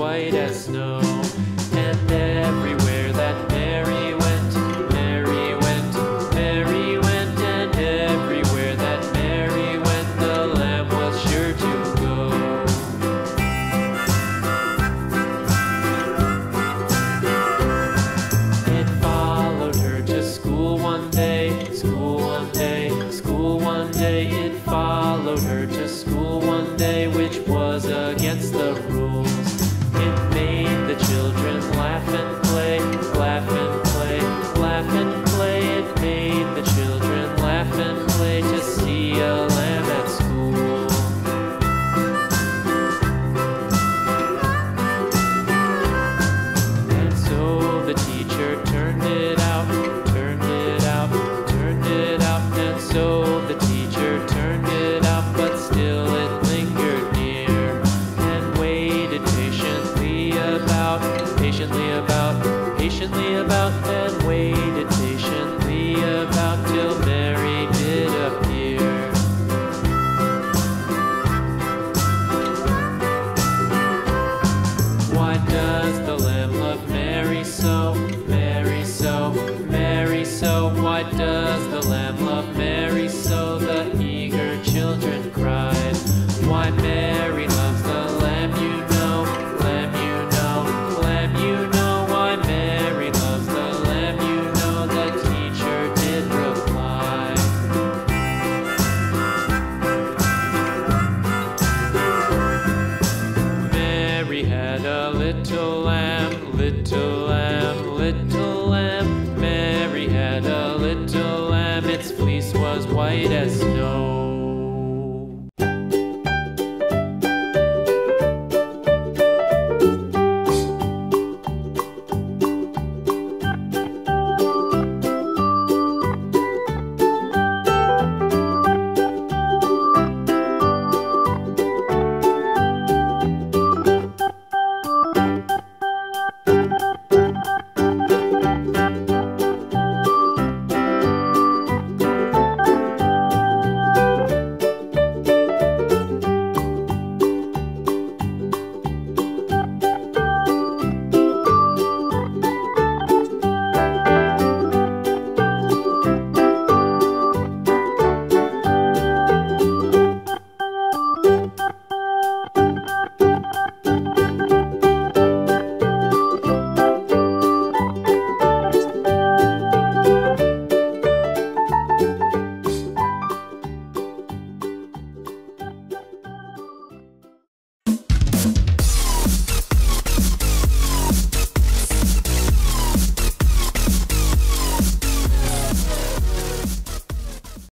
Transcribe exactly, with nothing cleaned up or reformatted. white as snow. And everywhere that Mary went, Mary went, Mary went, and everywhere that Mary went, the lamb was sure to go. It followed her to school one day, school one day, school one day. It followed her to school one day, which was against the rules. It made the children laugh and play, laugh and play, laugh and play. It made the children laugh and play to see a lamb at school. And so the teacher turned it out, turned it out, turned it out. And so the teacher turned it out, but still it lingered near, and waited patiently about, patiently about, patiently about, and waited patiently about till Mary did appear. Why does the lamb love Mary so, Mary so, Mary so? Why does the lamb love Mary so? The eager children cried. Why Mary loves the lamb, you know, lamb, you know, lamb, you know. Why Mary loves the lamb, you know, the teacher did reply. Mary had a little lamb, little lamb, little lamb. Mary had a little lamb, its fleece was white as snow.